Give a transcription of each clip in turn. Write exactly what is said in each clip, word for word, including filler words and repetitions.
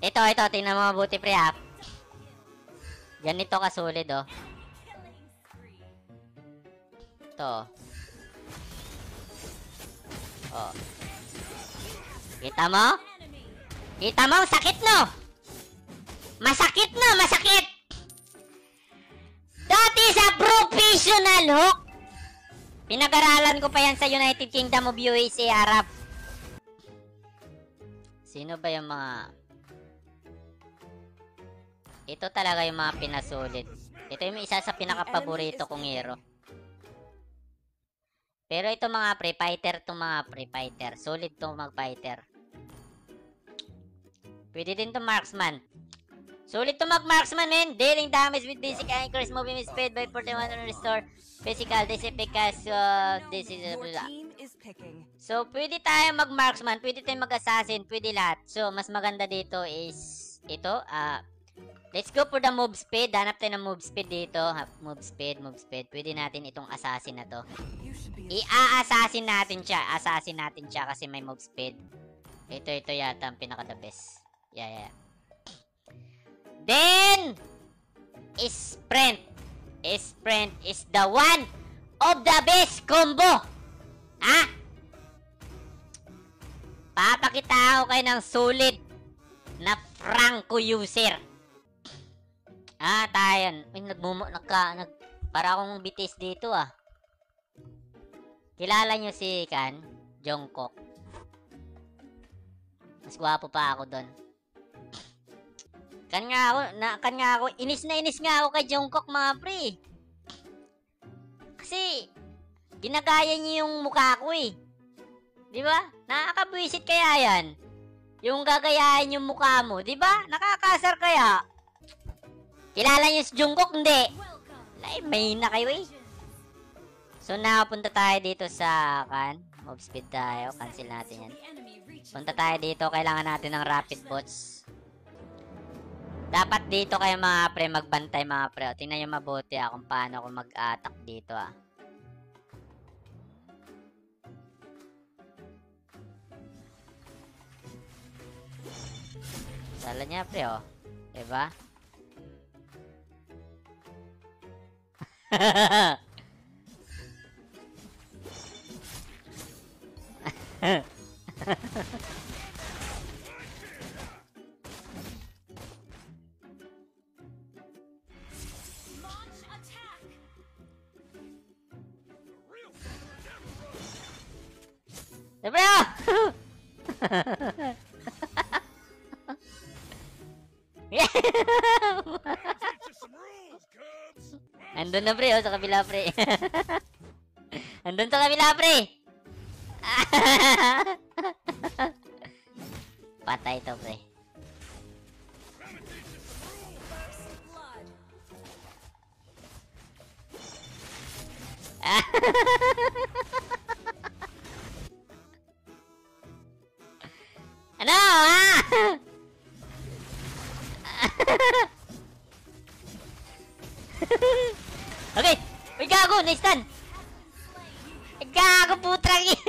Ito, ito. Tingnan mo mabuti, pre, ha. Ganito ka solid, oh. Ito. Oh. Kita mo? Kita mo? Sakit, no? Masakit, no? Masakit! That is a professional hook! Pinag-aralan ko pa yan sa United Kingdom of U A C Arab. Sino ba yung mga... Ito talaga yung mga pinasulit. Ito yung isa sa pinaka-paborito kong hero. Pero ito mga pre, fighter itong mga pre, fighter. Solid itong mag-fighter. Pwede din itong marksman. Solid itong mag-marksman, men. Dealing damage with basic anchors. Moving is paid by forty-one on restore. Physical, this is because of this is... So, pwede tayo mag-marksman. Pwede tayo mag-assassin. Pwede lahat. So, mas maganda dito is ito. Ah... Uh, Let's go for the move speed. Hanap tayo ng move speed dito. Move speed, move speed. Pwede natin itong assassin na to. I-assassin natin siya. Assassin natin siya kasi may move speed. Ito, ito yata ang pinaka the best. Yeah, yeah. Then, sprint. Sprint is the one of the best combo. Ha? Papakita ako kayo ng solid na Franco user. Ah, tayo. Uy, nagmumo, nagka, nag... Para akong bitis dito, ah. Kilala nyo si Kan? Jungkook. Mas gwapo pa ako doon. Kan nga ako, na, kan nga ako, inis na inis nga ako kay Jungkook, mga pre. Kasi, ginagaya niyo yung mukha ko, eh. Di ba? Nakakabwisit kaya yan. Yung gagayain yung mukha mo, di ba? Nakakasar kaya. Kilala niyo si Jungkook? Hindi. Ay, may na kayo eh. So, nakapunta tayo dito sa kan. Move speed tayo. Cancel natin yan. Punta tayo dito. Kailangan natin ng rapid bots. Dapat dito kayo mga pre. Magbantay mga pre. O, tingnan nyo mabuti ah kung paano ako mag-attack dito ah. Sala niya pre oh. Diba? Andun na pre, oh, sa kabila pre. Andun sa kabila pre. Patay to pre. Ano? Ah! Okay! Uy, gago! Na-stun! Gago, putrang yun!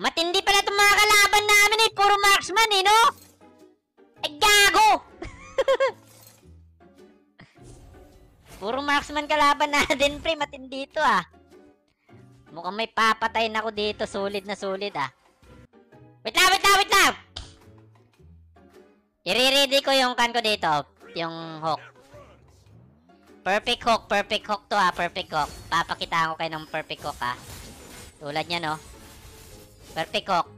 Matindi pala itong mga kalaban namin eh! Puro marksman eh, no? Ay, gago! Puro marksman kalaban natin, pre. Matindi ito, ah. Mukhang may papatayin ako dito. Solid na solid, ah. Wait lang, wait lang, wait lang! I-re-ready ko yung kan ko dito. Yung hook. Perfect hook. Perfect hook to ha. Perfect hook. Papakita ko kayo ng perfect hook ha. Tulad niya no. Perfect hook.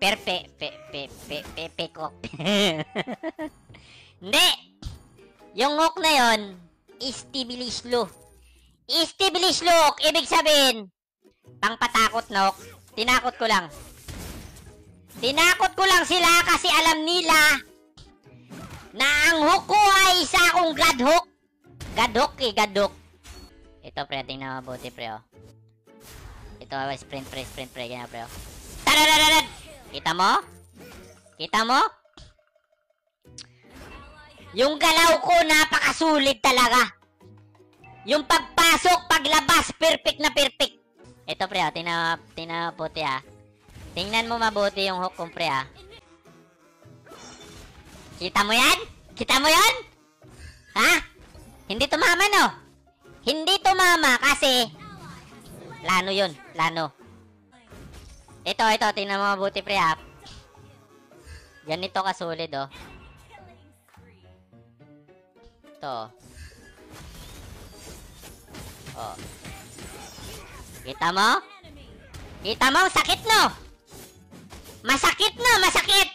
Perfect. Perfect hook. Hindi. Yung hook na yun. Establish low. Establish low hook. Ibig sabihin. Pangpatakot na hook. Tinakot ko lang. Tinakot ko lang sila kasi alam nila na ang hook ko ay isa akong god hook. God hook eh, god hook. Ito pre, tingnan mabuti pre oh. Ito ay sprint pre, sprint pre, ganyan pre oh. Tararararad! Kita mo? Kita mo? Yung galaw ko napakasulit talaga. Yung pagpasok, paglabas, perfect na perfect. Ito pre oh, tingnan mabuti ah. Tingnan mo mabuti yung hook, kumpre, ah. Kita mo yan? Kita mo yan? Ha? Hindi tumama, no? Hindi tumama kasi lano yun, lano. Ito, ito, tingnan mo mabuti, pre, ah. Ganito ka solid, oh. Ito. Oh. Kita mo? Kita mo? Sakit, no? Masakit, no? Masakit!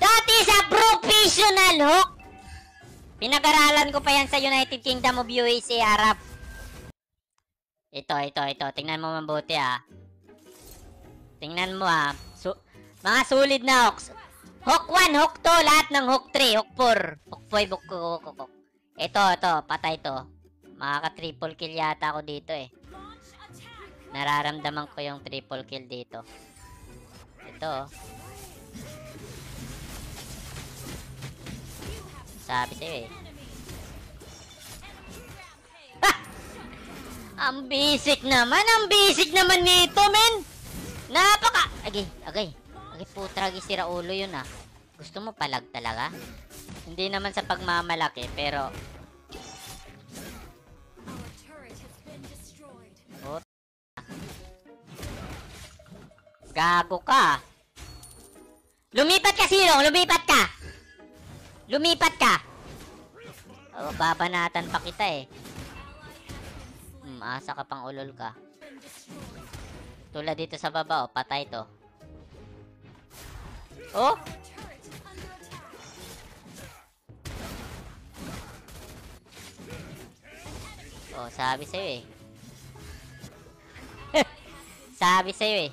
That is a professional hook! Pinag-aralan ko pa yan sa United Kingdom of U A C Arab. Ito, ito, ito. Tingnan mo mabuti, ah. Tingnan mo, ah. Su mga solid na hooks. Hook one, hook two, lahat ng hook three, hook four, hook five, hook hook hook hook. Ito, ito. Patay to. Makaka-triple kill yata ako dito, eh. Nararamdaman ko yung triple kill dito. Ito. Sabi sa'yo, eh. Ha! Ang basic naman! Ang basic naman nito, men! Napaka... Agay, agay. Agay, putra, agay, sira ulo yun, ah. Gusto mo palag talaga? Hindi naman sa pagmamalaki, pero... Gago ka. Lumipat ka, Sirong. Lumipat ka. Lumipat ka. Oh, babanatan pa kita, eh. Hmm, asa ka pang ulol ka. Tulad dito sa baba, oh. Patay to. Oh. Oh, sabi sa'yo, eh. Sabi sa'yo, eh.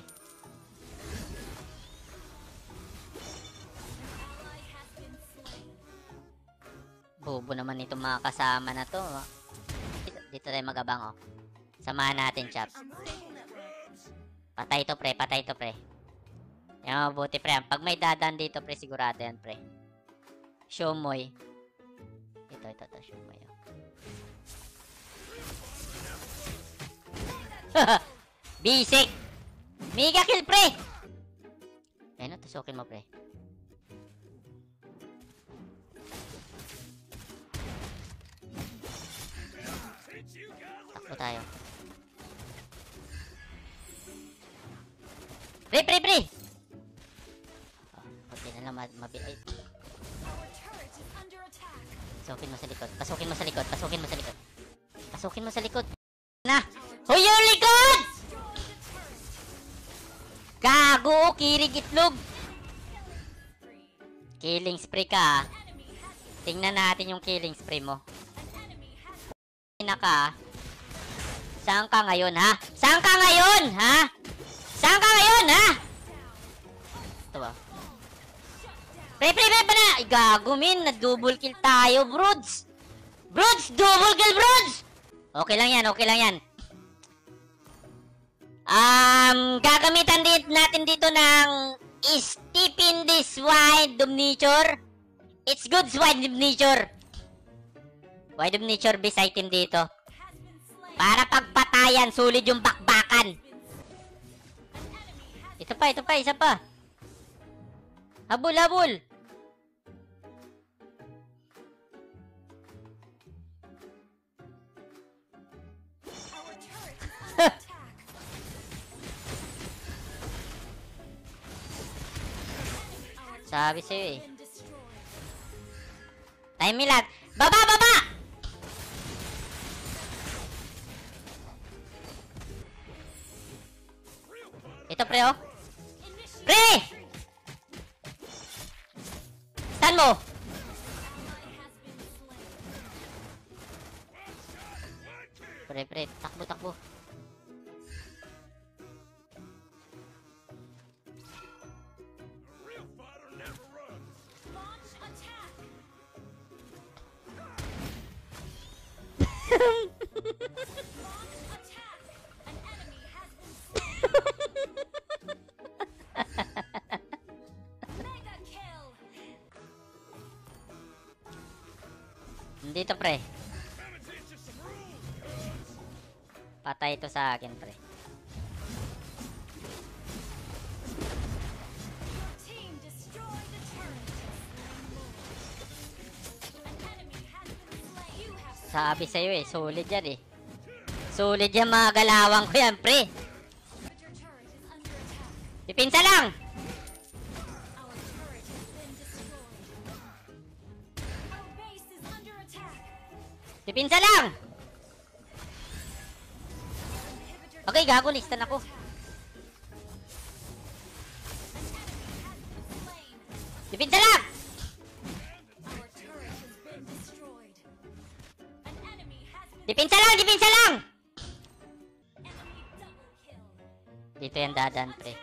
Bobo naman itong mga kasama na to. Dito, dito tayo magabang, oh. Samahan natin, chaps. Patay to, pre. Patay to, pre. Yan, mabuti, pre. Pag may dadan dito, pre, sigurado yan, pre. Show mo, eh. Ito, ito, ito. Show mo, eh. Bisik! Mega kill, pre! Ayun, no, tusukin mo, pre. Takbo tayo. Pre, pre, pre! Pati na lang mabilis. Pasukin mo sa likod. Pasukin mo sa likod. Pasukin mo sa likod. Pasukin mo sa likod. Na! Hoy, yung likod! Gago! Kirig itlog! Killing spree ka. Tingnan natin yung killing spree mo. Naka. Saan ka ngayon, ha? Saan ka ngayon, ha? Saan ka ngayon, ha? Ito ba? Pre, pre, pre, pre na! Ay, gago, min. Nag-double kill tayo, broods. Broods! Double kill, broods! Okay lang yan, okay lang yan. Um, gagamitan din natin dito ng Stepin this wide nature. It's good wide nature. Wide of nature base item dito. Para pagpatayan, sulit yung bakbakan. Ito pa, ito pa, isa pa. Habol, habol. Sabi sa'yo, eh. Time ilag. Baba, baba! Ito, pre, oh. Pre! Saan mo? Pre, pre. Takbo, takbo. Dito, pre. Patay ito sa akin, pre. Sabi sa'yo eh, solid yan eh. Solid yan mga galawang ko yan, pre. Ipinsa lang! Ipinsa lang! Okay, gago, listan ako. Ipinsa lang! Dipinsa lang! Dipinsa lang! Dito yan dadan, pre.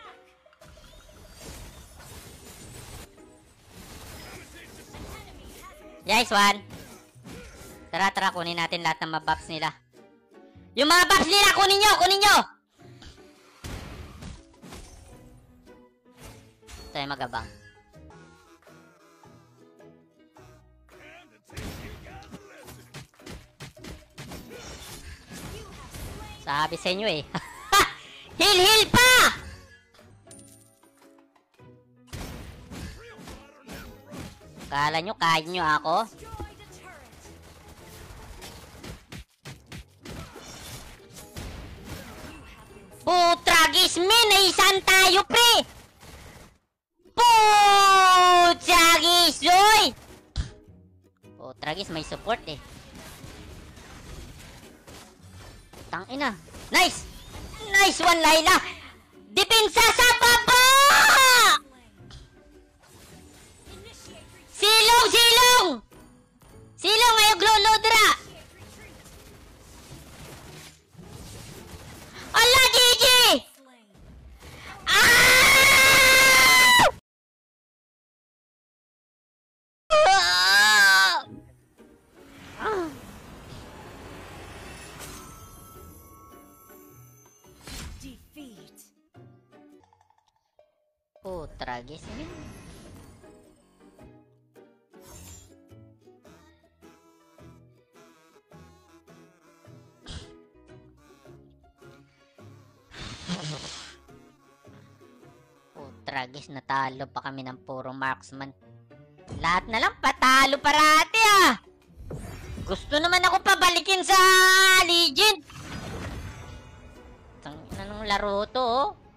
Guys, one. Tara, tara. Kunin natin lahat ng mga buffs nila. Yung mga buffs nila! Kunin nyo! Kunin nyo! Ito yung magabang. Sabi sa inyo eh. Heal, heal pa! Kala nyo, kaya nyo ako? Putragis min! Naisan tayo, pre! Putragis! Uy! Putragis, may support eh. Tangina. Nice! Nice one, Layla! Depensa sa baba! Silong! Silong! Silong! May glow loadra! Ala, G G! Ah! Ah! Oh, tragis ini. Oh, tragis, natalo pa kami ng puro marksman. Lahat na lang patalo parati ah. Gusto naman ako pabalikin sa Legend. Anong laro to oh.